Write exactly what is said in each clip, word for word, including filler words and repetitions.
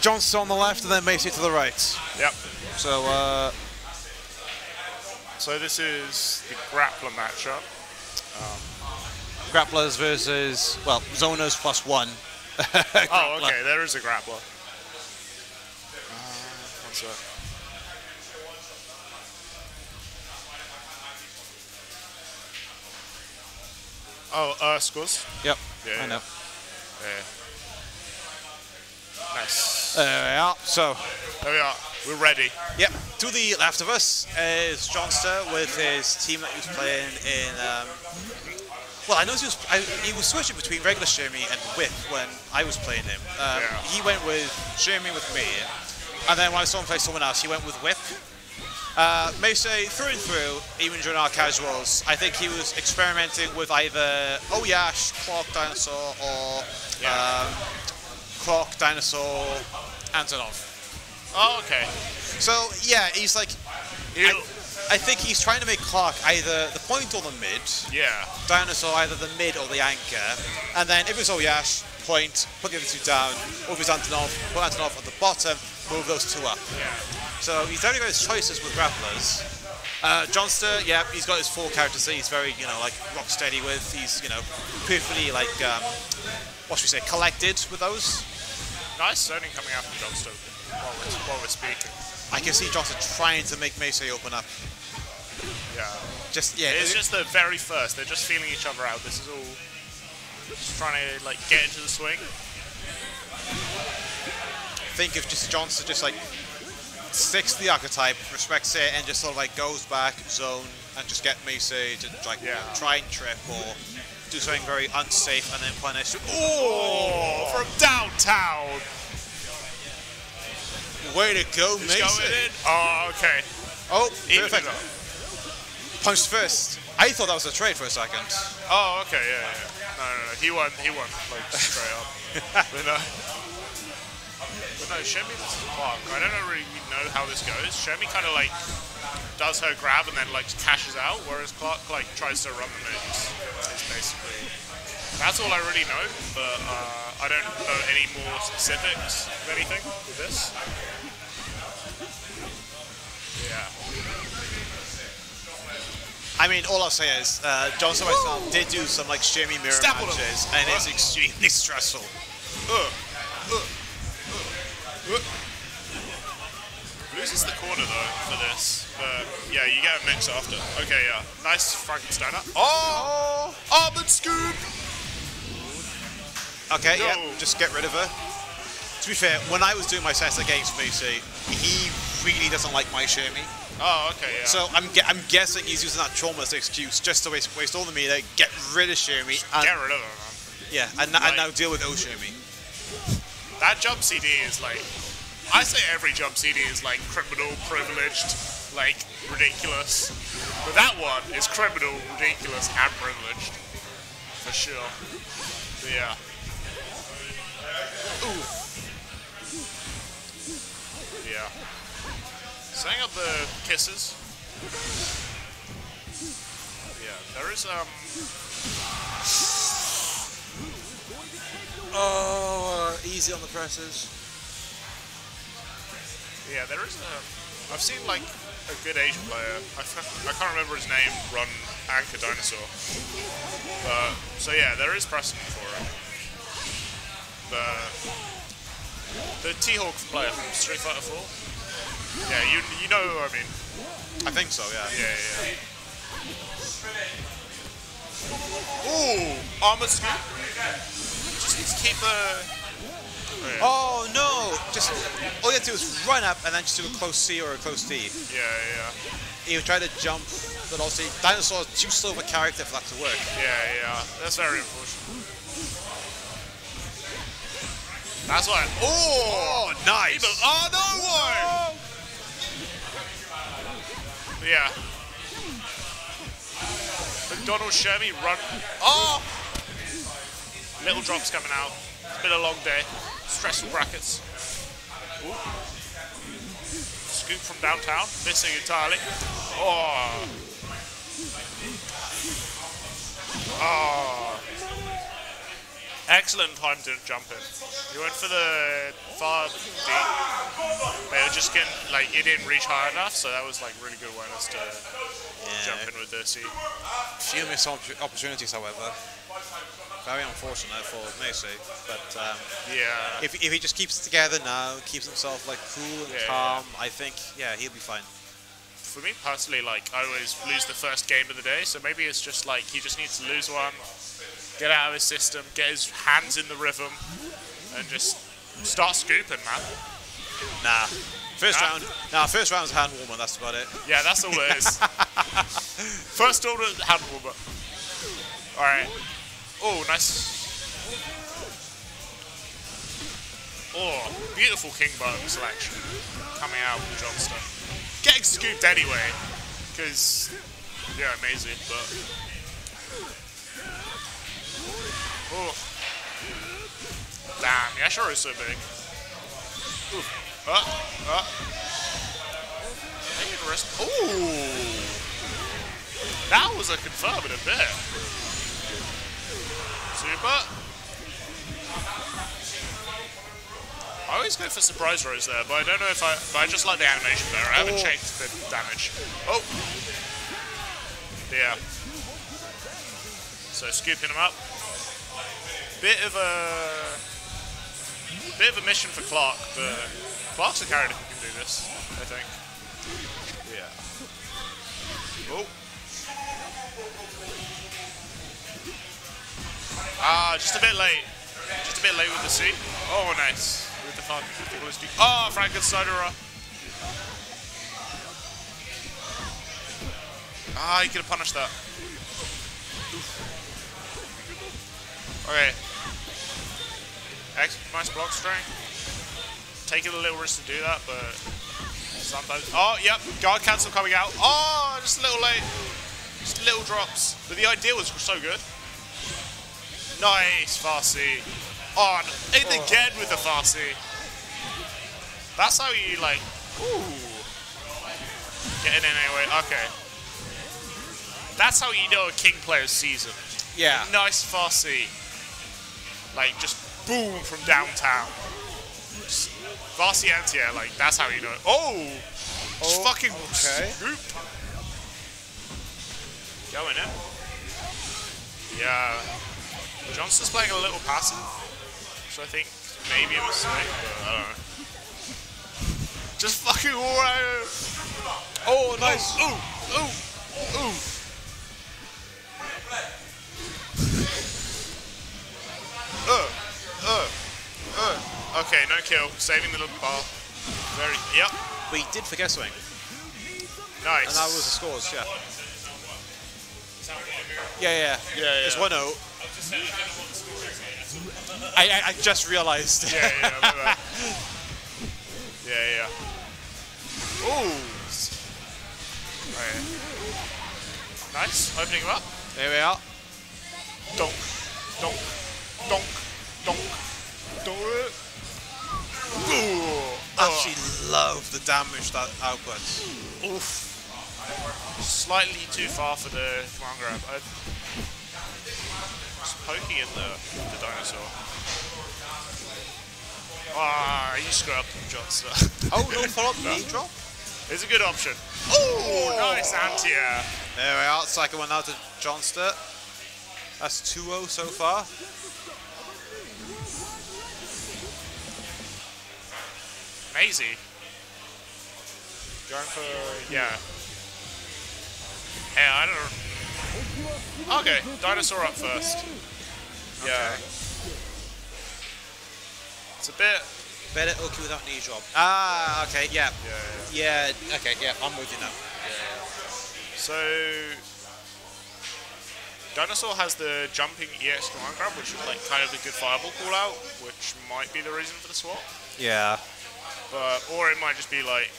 Jonster on the left and then Maysey to the right. Yep. So, uh, so this is the grappler matchup. Um, Grapplers versus, well, zoners plus one. Oh, okay, there is a grappler. Uh, what's that? Oh, uh, scores? Yep, yeah, I yeah. know. Yeah. Nice. There we are, so. There we are, we're ready. Yep, to the left of us is Jonster with his team that he was playing in. Um, well, I noticed he was, I, he was switching between regular Shermie and Whip when I was playing him. Um, yeah. He went with Shermie with me, and then when I saw him play someone else, he went with Whip. Uh, Maysey through and through, even during our casuals, I think he was experimenting with either Oyash, Clark, Dinosaur, or yeah. um, Clark, Dinosaur, Antonov. Oh, okay. So, yeah, he's like, I, I think he's trying to make Clark either the point or the mid, yeah. Dinosaur either the mid or the anchor, and then if it's Oyash, point, put the other two down, or if it's Antonov, put Antonov at the bottom, move those two up. Yeah. So he's only got his choices with grapplers. Uh, Jonster, yeah, he's got his four characters that he's very, you know, like rock steady with. He's, you know, perfectly like, um, what should we say, collected with those. Nice zoning coming out from Jonster while we're, while we're speaking. I can see Jonster trying to make Maysey open up. Yeah. Just yeah. It's it, just the very first. They're just feeling each other out. This is all just trying to like get into the swing. I think if just Jonster just like. sticks the archetype, respects it, and just sort of like goes back, zone, and just get Maysey to like yeah. try and trip or do something very unsafe and then punish. Oh, from downtown! Way to go, Maysey! Oh, okay. Oh, perfect. Punched first. I thought that was a trade for a second. Oh, okay, yeah, yeah. No, no, no. He won, he won, like, straight up. But no. But no, Shermie versus Clark. I don't really know how this goes. Shermie kind of like does her grab and then like cashes out, whereas Clark like tries to run the moves. It's basically that's all I really know. But uh, I don't know any more specifics of anything with this. Yeah. I mean, all I'll say is uh, Jonster and myself did do some like Shermie mirror Step matches, and what? It's extremely stressful. Ugh. Ugh. Loses the corner though for this, but yeah, you get a mix after. Okay, yeah, nice Frankensteiner. Oh, almond scoop. Okay, no. yeah, just get rid of her. To be fair, when I was doing my sets against Maysey, he really doesn't like my Shermie. Oh, okay, yeah. So I'm ge I'm guessing he's using that trauma as an excuse just to waste, waste all the meter, get rid of Shermie, and get rid of her, man. Yeah, and, like, and now deal with old Shermie. That jump C D is like, I say every jump C D is like criminal, privileged, like ridiculous. But that one is criminal, ridiculous, and privileged. For sure. But yeah. Ooh. Yeah. Setting up the kisses. Yeah, there is, um. Oh, uh, easy on the presses. Yeah, there is a... I've seen, like, a good Asian player. I, I can't remember his name, run Anchor Dinosaur. But, so yeah, there is precedent for it. But... The T-Hawk player from Street Fighter four? Yeah, you, you know who I mean. I think so, yeah. Yeah, yeah. Ooh! Armored Scoop? Just need to keep the... Okay. Oh no! Just all you have to do is run up and then just do a close C or a close D. Yeah, yeah. He would try to jump, but also Dinosaur is too slow of a character for that to work. Yeah, yeah. That's very unfortunate. That's why. Oh, oh, nice! Oh no! Whoa. Yeah. McDonald's Shermie run. Oh! Little drops coming out. It's been a long day. Stressful brackets. Ooh. Scoop from downtown. Missing entirely. Oh. Oh. excellent time to jump in. You went for the far deep. They were just getting, like, it didn't reach high enough, so that was, like, really good awareness to yeah. jump in with Dirty. Few missed opportunities, however. Very unfortunate for Maysey, but um, yeah. if, if he just keeps it together now, keeps himself like cool and yeah, calm, yeah. I think, yeah, he'll be fine. For me personally, like, I always lose the first game of the day, so maybe it's just like he just needs to lose one, get out of his system, get his hands in the rhythm, and just start scooping, man. Nah. First nah. round, nah, first round's hand warmer, that's about it. Yeah, that's all it is. First order hand warmer. Alright. Oh, nice. Oh, beautiful King button selection. Coming out with Jonster. Getting scooped anyway, because, yeah, amazing, but. Oh. Damn, the Ashura is so big. Ooh. Uh, uh. Ooh. That was a conservative bit. Super. I always go for surprise rows there, but I don't know if I. But I just like the animation there. I haven't oh. checked the damage. Oh. Yeah. So scooping him up. Bit of a. Bit of a mission for Clark, but Clark's a character who can do this, I think. Yeah. Oh. Ah, just a bit late. Just a bit late with the seat. Oh, nice. With the fun. Oh, Frankensteiner. Ah, he could have punished that. Okay. Nice block strength. Taking a little risk to do that, but sometimes. Oh, yep. Guard cancel coming out. Oh, just a little late. Just little drops. But the idea was so good. Nice, Farsi. On. In oh. again with the Farsi. That's how you, like, ooh. Getting in anyway. Okay. That's how you know a King player's season. Yeah. A nice Farsi. Like, just boom from downtown. Just Farsi anti-air, like, that's how you know it. Oh! Just oh, fucking okay. Swoop. Going in. Yeah. Jonster's playing a little passive, so I think maybe a mistake, but I don't know. Just fucking all right. Oh, nice. Ooh, ooh, ooh. Uh, uh, uh. Okay, no kill. Saving the little bar. Very, yep. We did forget something. Nice. And that was the scores, yeah. Yeah, yeah, yeah, yeah. It's one zero. I, I I just realised. Yeah, yeah, my bad. yeah, yeah. Ooh. Right. Nice. Opening him up. There we are. Donk, donk, donk, donk, donk. Ooh. Actually, oh. love the damage that output. Oof. Slightly too far for the command grab. I was poking in the, the dinosaur. Ah, you screw up from Jonster. Oh, no follow up knee drop? It's a good option. Oh, nice anti-air. There we are, second one out to Jonster. That's two oh so far. Maysey. Going for, yeah. Yeah, I don't know. Okay, Dinosaur up first. Yeah. Okay. It's a bit... Better okay without knee drop. Ah, okay, yeah. Yeah, yeah. yeah okay, yeah, I'm with you now. Yeah. So... Dinosaur has the jumping E X command grab, which is like kind of a good fireball call out, which might be the reason for the swap. Yeah. But, or it might just be like...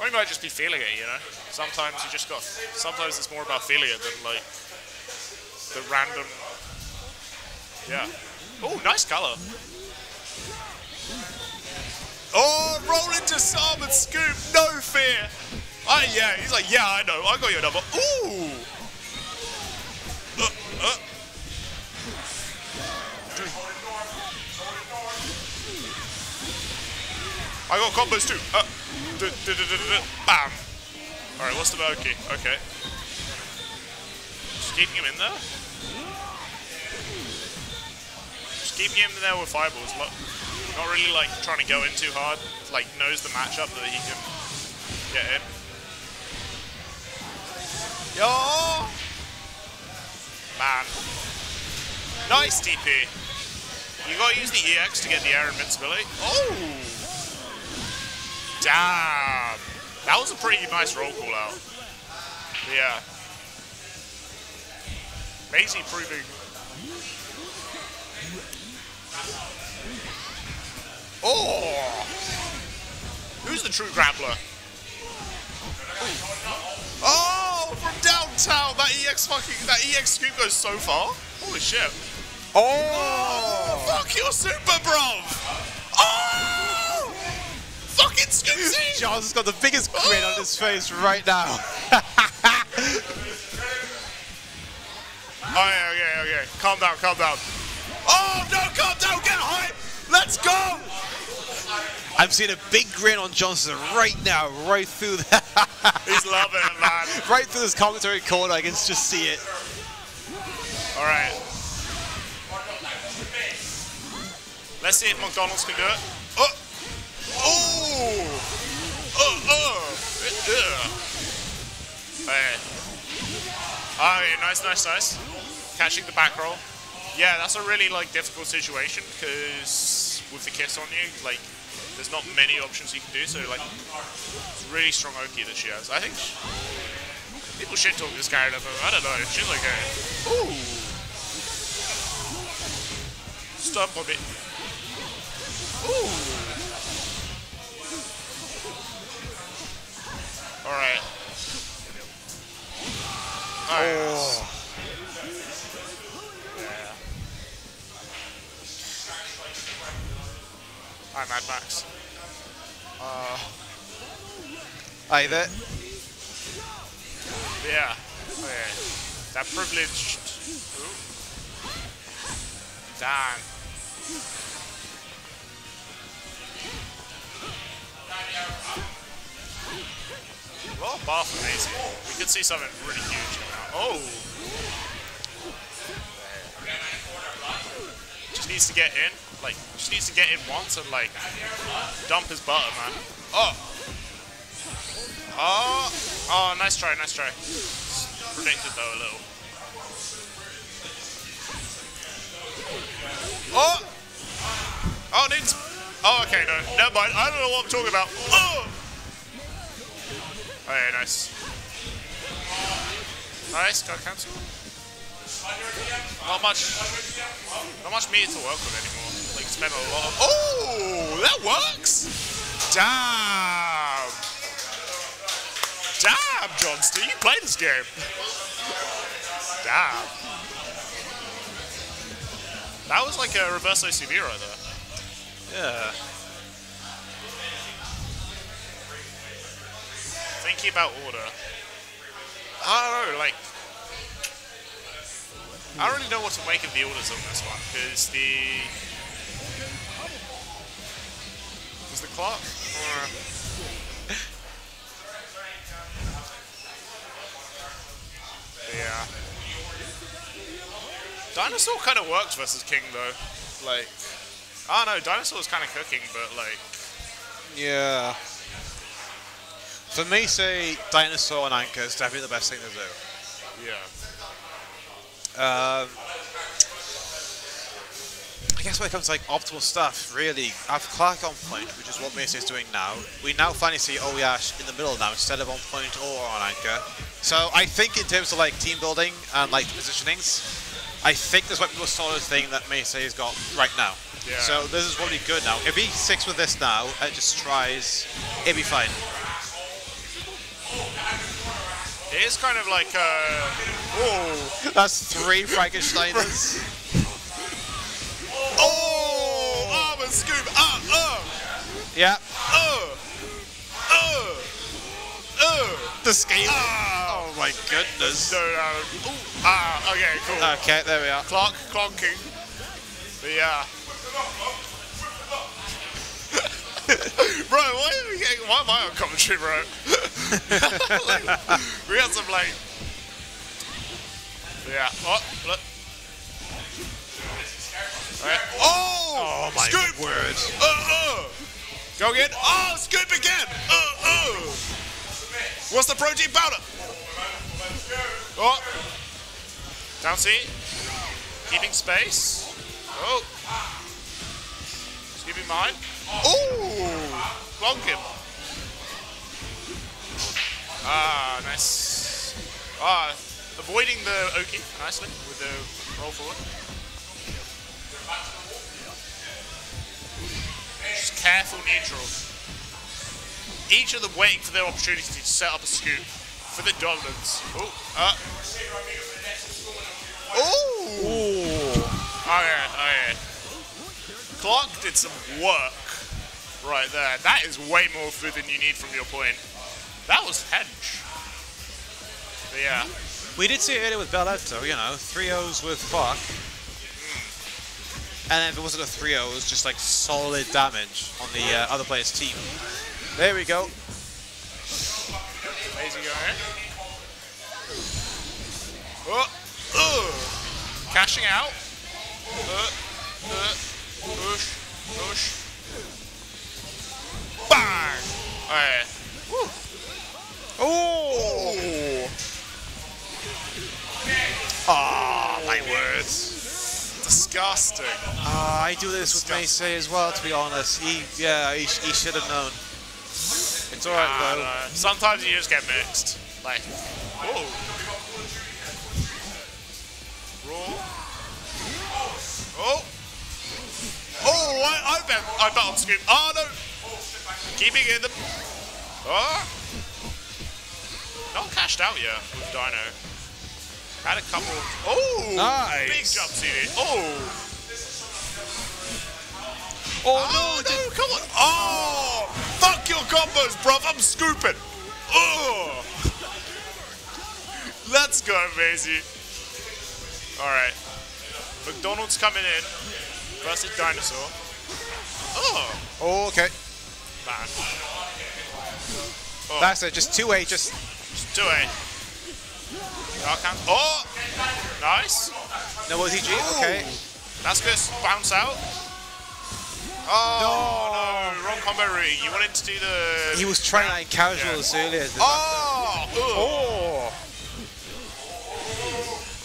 Or you might just be feeling it, you know? Sometimes you just got... Sometimes it's more about feeling it than, like, the random... Yeah. Oh, nice colour. Oh, roll into Sam and scoop. No fear. Oh, yeah. He's like, yeah, I know. I got your number. Ooh. Uh, uh. I got combos too. Uh, do, do, do, do, do, bam. Alright, what's the Valkyrie? Okay. Just keeping him in there? Just keeping him in there with fireballs. Not really, like, trying to go in too hard. Like, knows the matchup that he can get in. Yo! Man. Nice D P. You gotta use the E X to get the air invincibility. Oh! Damn! That was a pretty nice roll call out. But yeah. Maysey proving. Oh! Who's the true grappler? Ooh. Oh! From downtown! That E X fucking. That E X scoop goes so far. Holy shit. Oh. Oh! Fuck your super, bro! Oh! Fucking Scoopsy! Jonster has got the biggest grin oh. on his face right now. Oh, yeah, okay, okay. Calm down, calm down. Oh, no, calm down, get hype! Let's go! I'm seeing a big grin on Jonster right now, right through the... He's loving it, man. Right through this commentary corner, I can just see it. All right. Let's see if McDonald's can do it. Oh! Oh! Oh! Oh! Yeah. Okay. Oh, yeah, nice, nice, nice. Catching the back roll. Yeah, that's a really, like, difficult situation because with the kiss on you, like, there's not many options you can do, so, like, it's really strong Oki that she has. I think people shit talk this character, but I don't know. She's okay. Ooh! Stop a bit. Ooh. All right. Nice. Oh. Yeah. Hi, Mad Max. Uh. Hey there. Yeah. Oh, yeah. That privileged. Ooh. Damn. A lot of bar for Maysey. We could see something really huge now. Oh! Just needs to get in. Like, just needs to get in once and, like, dump his butter, man. Oh! Oh! Oh, nice try, nice try. Predicted, though, a little. Oh! Oh, needs... Oh, okay, no. Never mind. I don't know what I'm talking about. Oh! Okay, nice. Nice, got cancelled. Not much, not much meat to work with anymore. Like, spend a lot of... Oh, that works! Damn! Damn, Jonster, you play this game. Damn. That was like a reverse O C B right there. Yeah. Thinking about order. I don't know, like... I don't really know what to make of the orders on this one, because the... Was the Clark? Or... Yeah. Dinosaur kind of works versus King, though. Like... Oh no, Dinosaur's kind of cooking, but like... Yeah. For me, say, Dinosaur and Anchor is definitely the best thing to do. Yeah. Um, I guess when it comes to like optimal stuff, really, I have Clark on point, which is what Maysey's doing now. We now finally see Oyash in the middle now, instead of on point or on Anchor. So I think in terms of like team building and like positionings, I think this might be the sort of thing that Maysey's got right now. Yeah. So this is probably good now. If he sticks with this now and just tries, it'd be fine. It is kind of like, uh, oh, that's three Frankensteiners. Oh, arm and scoop, ah, oh. Yeah. Oh, oh, oh. The scaling. Oh, oh my goodness. No, no. Ooh. Ah, okay, cool. Okay, there we are. Clark, clonking. But yeah. Bro, why are we getting, why am I on commentary, bro? Like, we had some, like... Yeah. Oh, look. Right. Oh! Oh, my scoop. Word. Uh, uh. Go again. Oh, scoop again! Uh, uh. What's the protein powder? Oh. Down C. Keeping space. Oh. Scoop in mine. Oh! Bonk him. Ah, nice. Ah, avoiding the Oki nicely with the roll forward. Just careful neutrals. Each of them waiting for their opportunity to set up a scoop for the dominance. Oh, uh. Oh! Oh yeah, oh yeah. Clark did some work right there. That is way more food than you need from your point. That was hench. But yeah. We did see it earlier with Belletto, you know, three O's with fuck. And if it wasn't a three oh, it was just like solid damage on the uh, other player's team. There we go. Maysey going in. Oh, oh. Cashing out. Uh, uh, push, push. Bang! Alright. Oh! Ah, oh, my words. Disgusting. Uh, I do this Disgusting. with Maysey as well, to be honest. He, yeah, he, he should have known. It's alright, nah, though. No. Sometimes you just get mixed. Like, whoa. Roll. Oh. Oh, I, I bet I bet on scoop. Oh, no. Keeping in the... Oh. Not cashed out yet with Dino. Had a couple of... Oh! Nice! Big jump C D. Oh! Oh, oh no! no come on! Oh! Fuck your combos, bruv! I'm scooping! Oh! Let's go, Maysey. Alright. McDonald's coming in. Versus Dinosaur. Oh! Oh, okay. Man. Oh. That's it. Just two A. Just, just two A. Oh! Nice! No O T G, okay. That's good. Bounce out. Oh, no! no. Wrong combo route. You wanted to do the... He was trying like casuals yeah. earlier. Oh! Oh!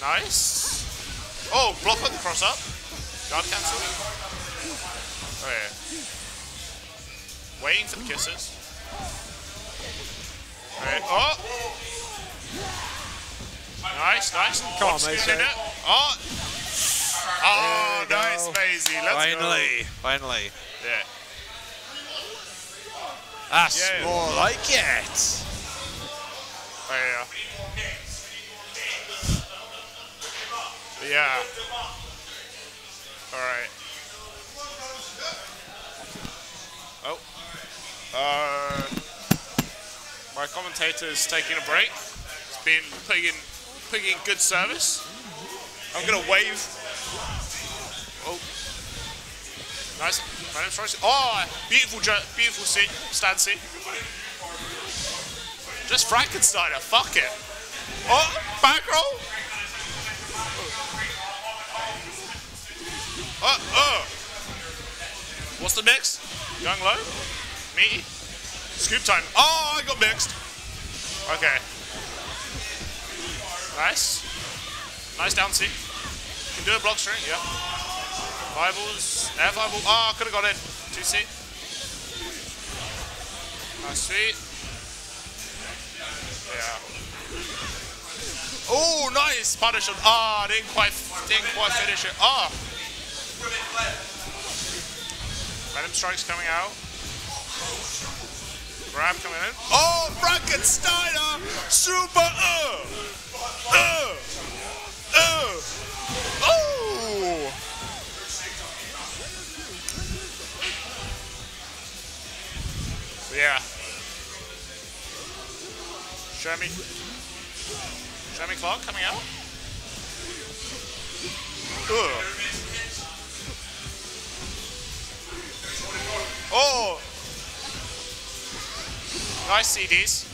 Nice. Oh, block with the cross up. Guard cancel. Oh, yeah. Waiting for the kisses. Right. Oh! Nice, nice. Come on, Maysey. Oh, oh nice, Maysey. Let's Finally. go. Finally. Yeah. That's yeah. more like it. Oh, yeah. Yeah. All right. Oh. Uh, my commentator is taking a break. He's been putting in... in good service. I'm gonna wave. Oh, nice. Oh, beautiful, beautiful seat, stand seat. Just Frankensteiner. Fuck it. Oh, back roll. Oh, oh. What's the mix? Young low. Me. Scoop time. Oh, I got mixed. Okay. Nice. Nice down C. Can do a block string, yeah. Fireballs, air fireball. Ah, oh, could have got in. two C. Nice sweet. Yeah. Oh, nice punish on. Ah, oh, didn't quite, didn't quite finish it. Ah. Oh. Venom strikes coming out. Grab coming in. Oh, Frankensteiner! Super uh! Uh! Uh! Oh! Yeah. Shermie. Shermie Clark coming out. Uh. Oh! nice C Ds.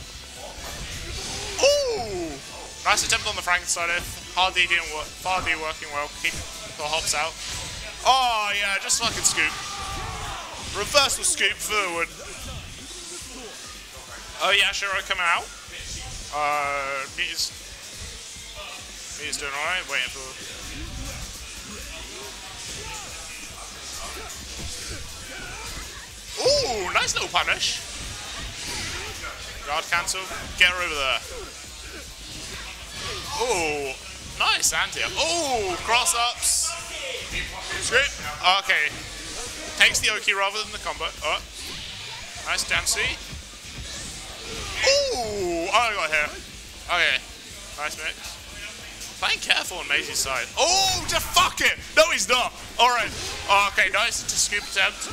Ooh! Nice attempt on the Frankensteiner. Hard D didn't work. Far D working well. King sort of hops out. Oh yeah, just fucking scoop. Reversal scoop forward. Oh yeah, Shiro coming out. Uh, he's he's doing alright. Waiting for. Ooh, nice little punish. Guard cancel. Get her over there. Ooh, nice anti. Ooh, cross ups. Script. Okay. Takes the Oki rather than the combo. Oh. Nice Dancy. Ooh, oh, I got here. Okay. Nice mix. Playing careful on Maysey's side. Oh, just fuck it. No, he's not. Alright. Oh, okay, nice to scoop attempt.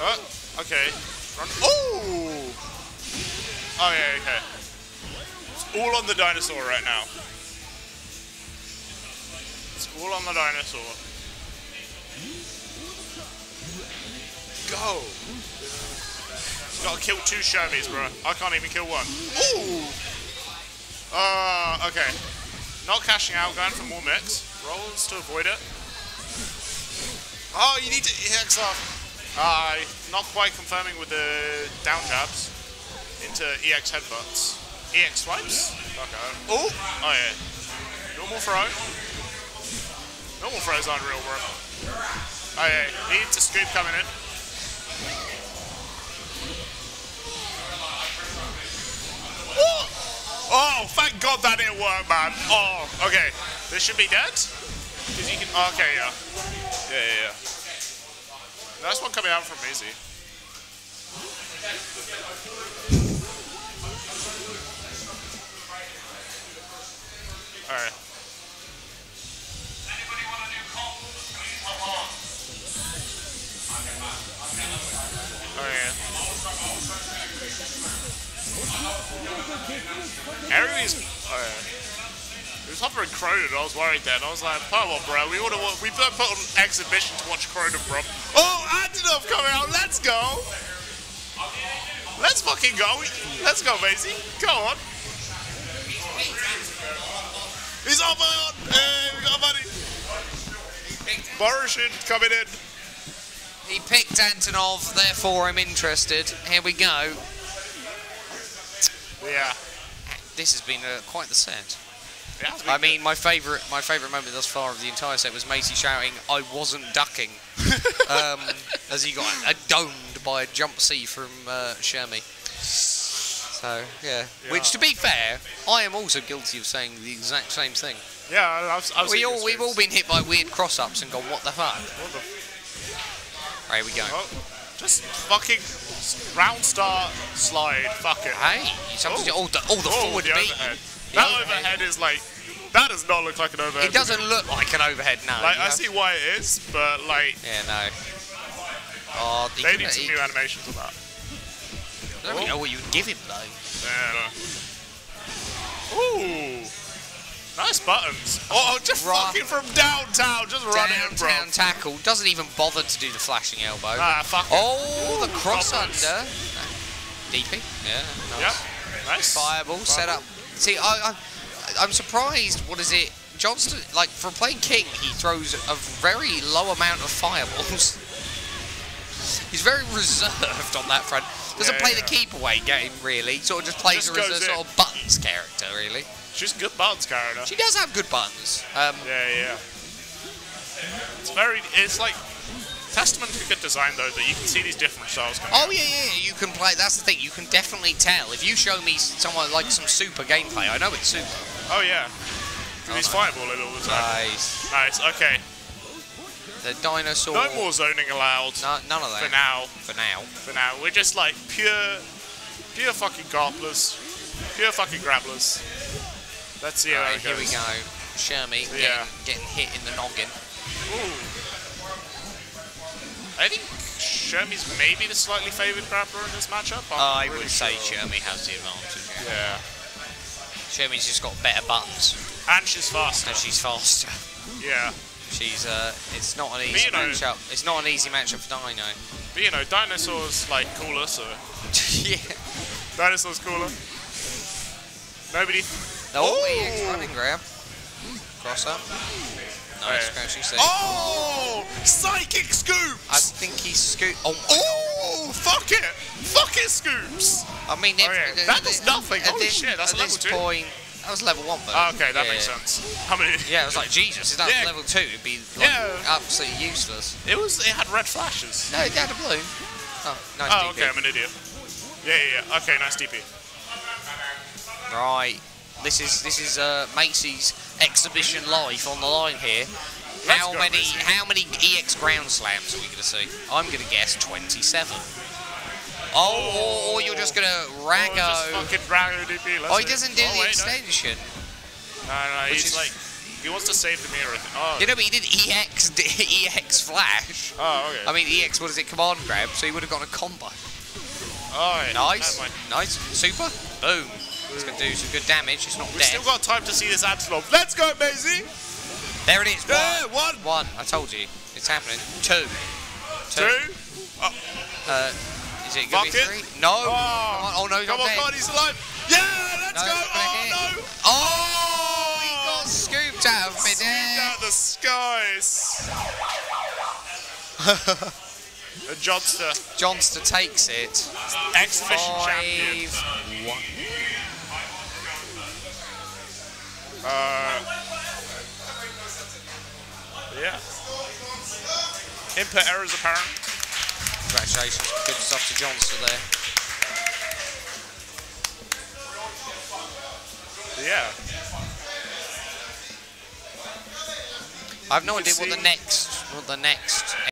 Oh. Okay. Run. Oh! Oh yeah, okay. It's all on the dinosaur right now. It's all on the dinosaur. Go! Gotta kill two Shermies, bro. I can't even kill one. Ooh! Uh, okay. Not cashing out, going for more mix. Rolls to avoid it. Oh, you need to E X off. Uh, not quite confirming with the down jabs into E X headbutts. E X swipes? Okay. Oh! Oh yeah. Normal throw. Normal throws aren't real, bro. Oh yeah. Needs a scoop coming in. What? Oh, thank God that didn't work, man. Oh, okay. This should be dead? Because you can. Oh, okay, yeah. Yeah, yeah, yeah. That's one coming out from Maysey. Alright. Alright. Aries. Alright. It was hovering Cronin, I was worried then. I was like, come on, bro. We would've we put on an exhibition to watch Cronin, bro. Oh! Antonov coming out, let's go! Let's fucking go! Let's go, Maysey! Go on! He's on board! Hey, we got money! Borishin coming in! He picked Antonov, therefore I'm interested. Here we go. Yeah. This has been uh, quite the set. Yeah, I mean, good. my favourite my favourite moment thus far of the entire set was Maysey shouting, "I wasn't ducking," um, as he got domed by a jump C from uh, Shermie. So, yeah. yeah. Which, to be fair, I am also guilty of saying the exact same thing. Yeah, I've, I've we all We've all been hit by weird cross-ups and gone, what the fuck? What the f right, here we go. Oh, just fucking round start slide, fuck it. Hey, you sometimes all the, all the oh, forward the beat. Overhead. That overhead. overhead is like, that does not look like an overhead. It doesn't look like an overhead, no. Like, I see why it is, but like... Yeah, no. Oh, they need can, some he... new animations of that. I don't really know what you'd give him, though. Yeah, no. Ooh! Nice buttons. Oh, just Rough. fucking from downtown, just downtown run it, bro. Downtown tackle. Doesn't even bother to do the flashing elbow. Ah, fuck it. Oh, Ooh, the cross buttons. under. D P. Yeah, nice. Yep. Nice. Fireball, Fireball. set up. See, I, I, I'm surprised, what is it, Jonster, like, for playing King, he throws a very low amount of fireballs. He's very reserved on that front. Doesn't yeah, play yeah. the keep-away game, really. Sort of just plays just her as a sort of buttons character, really. She's a good buttons character. She does have good buttons. Um, yeah, yeah. It's very, it's like... Testament to good design, though, that you can see these different styles coming Oh, out. yeah, yeah, you can play, that's the thing, you can definitely tell. If you show me someone like some super gameplay, I know it's super. Oh, yeah. Oh, he's nice. fireballing all the time. Nice. Nice, okay. The dinosaur. No more zoning allowed. No, none of that. For now. For now. For now. We're just like pure, pure fucking grapplers. Pure fucking grapplers. Let's see all how right, it goes. Here we go. Shermie yeah. getting, getting hit in the noggin. Ooh. I think Shermie's maybe the slightly favoured grappler in this matchup. I'm I really would sure. say Shermie has the advantage. Yeah. Shermie's just got better buttons. And she's faster. And she's faster. Yeah. She's uh, it's not an easy matchup. It's not an easy matchup for Dino. But you know, Dinosaur's like cooler, so. yeah. Dinosaur's cooler. Nobody. Oh, E X running grab. Cross up. Nice, crouching save. Oh! Psychic scoops! I think he scooped. Oh, oh fuck it! Fuck it, scoops! I mean, it, oh, yeah. it, that does it, nothing. Holy this, shit, that's at level this two. Point, that was level one, though. Oh, okay, that yeah. makes sense. How many? Yeah, it was like Jesus. If that yeah. was level two, it'd be like, yeah. absolutely useless. It was. It had red flashes. No, it had a blue. Oh, nice oh, D P. Oh, okay, I'm an idiot. Yeah, yeah, yeah. Okay, nice D P. Right. This is this is uh, Maysey's exhibition life on the line here. Let's how many Maysey. how many E X ground slams are we going to see? I'm going to guess twenty-seven. Oh, or you're just going to raggo. Oh, just fucking raggo D P. Let's oh, he doesn't do oh, the wait, extension. No, no, no he's is, like he wants to save the mirror. Oh. You know, but he did E X E X flash. Oh, okay. I mean, E X what is it? Command grab. So he would have got a combo. Oh, yeah. Nice, nice, super, boom. It's going to do some good damage. It's not We've dead. We've still got time to see this Antonov. Let's go, Maysey! There it is. One. Yeah, one. One. I told you. It's happening. Two. Two. Two. Oh. Uh, is it going to be three? No. Oh, oh no, he's Come not on, dead. God, he's alive. Yeah, let's no, go. Oh, no. Oh, oh, he got scooped out of midair. Scooped out of the skies. And Jonster. Jonster takes it. Exhibition champion. One. Uh, yeah. Input errors apparent. Congratulations. Good stuff to Jonster there. Yeah. I have no idea what the next, what the next.